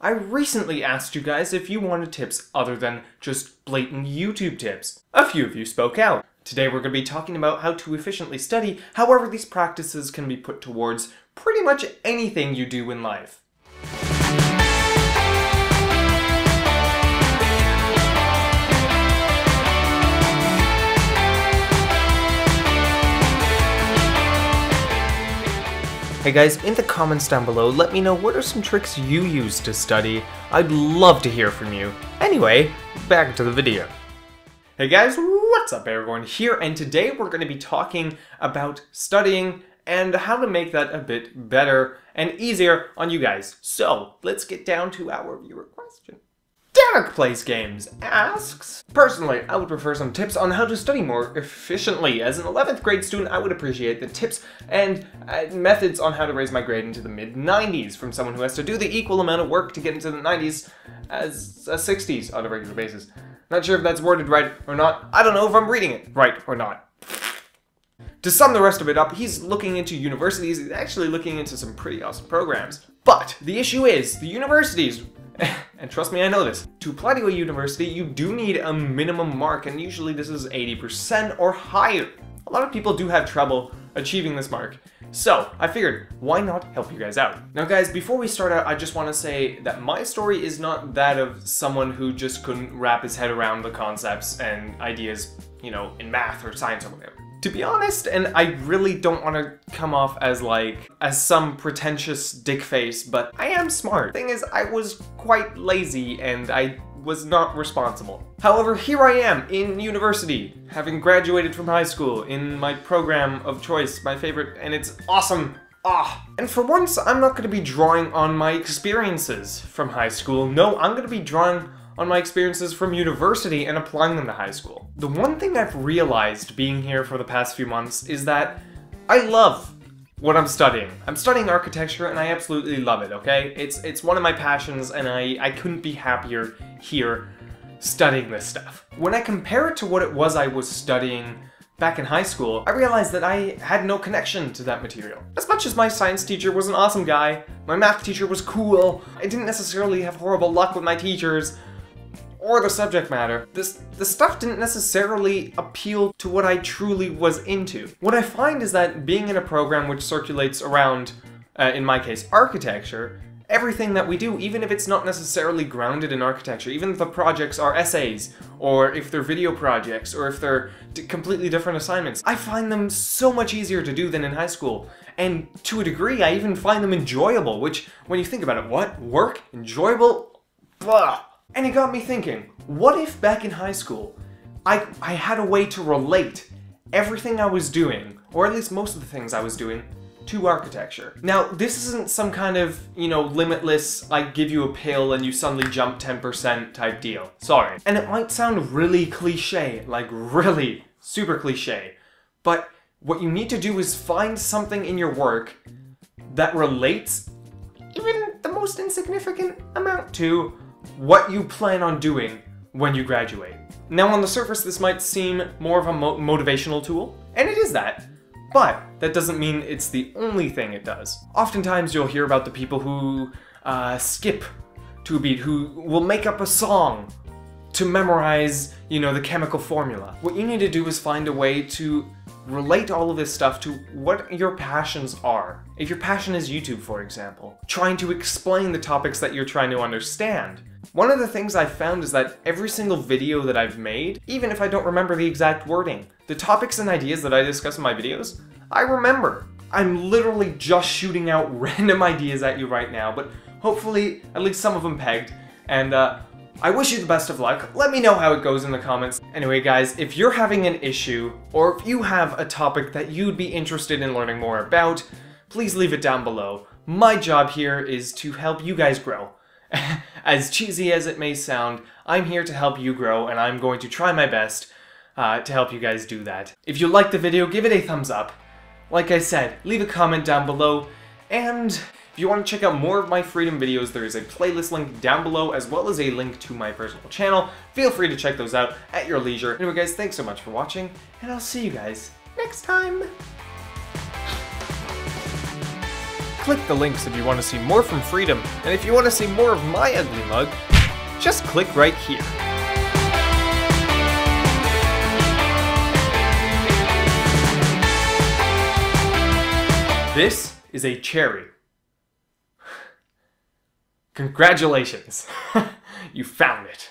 I recently asked you guys if you wanted tips other than just blatant YouTube tips. A few of you spoke out. Today we're going to be talking about how to efficiently study, however these practices can be put towards pretty much anything you do in life. Hey guys, in the comments down below, let me know what are some tricks you use to study. I'd love to hear from you. Anyway, back to the video. Hey guys, what's up? Erigorn here, and today we're going to be talking about studying and how to make that a bit better and easier on you guys. So, let's get down to our viewer question. Derek Place Games asks, personally, I would prefer some tips on how to study more efficiently. As an 11th grade student, I would appreciate the tips and methods on how to raise my grade into the mid-90s from someone who has to do the equal amount of work to get into the 90s as a 60s on a regular basis. Not sure if that's worded right or not. I don't know if I'm reading it right or not. To sum the rest of it up, he's looking into universities. He's actually looking into some pretty awesome programs. But the issue is, the universities... and trust me, I know this. To apply to a university, you do need a minimum mark, and usually this is 80% or higher. A lot of people do have trouble achieving this mark. So, I figured, why not help you guys out? Now guys, before we start out, I just want to say that my story is not that of someone who just couldn't wrap his head around the concepts and ideas, you know, in math or science or whatever. To be honest, and I really don't want to come off as some pretentious dickface, but I am smart. Thing is, I was quite lazy and I was not responsible. However, here I am in university, having graduated from high school in my program of choice, my favorite, and it's awesome. Ah! And for once, I'm not going to be drawing on my experiences from high school. No, I'm going to be drawing on my experiences from university and applying them to high school. The one thing I've realized being here for the past few months is that I love what I'm studying. I'm studying architecture and I absolutely love it, okay? It's one of my passions and I couldn't be happier here studying this stuff. When I compare it to what it was I was studying back in high school, I realized that I had no connection to that material. As much as my science teacher was an awesome guy, my math teacher was cool, I didn't necessarily have horrible luck with my teachers, or the subject matter, the stuff didn't necessarily appeal to what I truly was into. What I find is that being in a program which circulates around, in my case, architecture, everything that we do, even if it's not necessarily grounded in architecture, even if the projects are essays, or if they're video projects, or if they're completely different assignments, I find them so much easier to do than in high school. And to a degree, I even find them enjoyable, which, when you think about it, what? Work? Enjoyable? Blah! And it got me thinking, what if back in high school, I had a way to relate everything I was doing, or at least most of the things I was doing, to architecture? Now, this isn't some kind of, you know, limitless, I give you a pill and you suddenly jump 10% type deal. Sorry. And it might sound really cliche, like really super cliche, but what you need to do is find something in your work that relates even the most insignificant amount to what you plan on doing when you graduate. Now on the surface this might seem more of a motivational tool, and it is that, but that doesn't mean it's the only thing it does. Oftentimes you'll hear about the people who skip to a beat, who will make up a song to memorize, you know, the chemical formula. What you need to do is find a way to relate all of this stuff to what your passions are. If your passion is YouTube, for example, trying to explain the topics that you're trying to understand. One of the things I've found is that every single video that I've made, even if I don't remember the exact wording, the topics and ideas that I discuss in my videos, I remember. I'm literally just shooting out random ideas at you right now, but hopefully at least some of them pegged, and I wish you the best of luck. Let me know how it goes in the comments. Anyway guys, if you're having an issue, or if you have a topic that you'd be interested in learning more about, please leave it down below. My job here is to help you guys grow. As cheesy as it may sound, I'm here to help you grow, and I'm going to try my best to help you guys do that. If you liked the video, give it a thumbs up. Like I said, leave a comment down below, and... if you want to check out more of my Freedom videos, there is a playlist link down below, as well as a link to my personal channel. Feel free to check those out at your leisure. Anyway guys, thanks so much for watching, and I'll see you guys next time! click the links if you want to see more from Freedom, and if you want to see more of my ugly mug, just click right here. This is a cherry. Congratulations, you found it.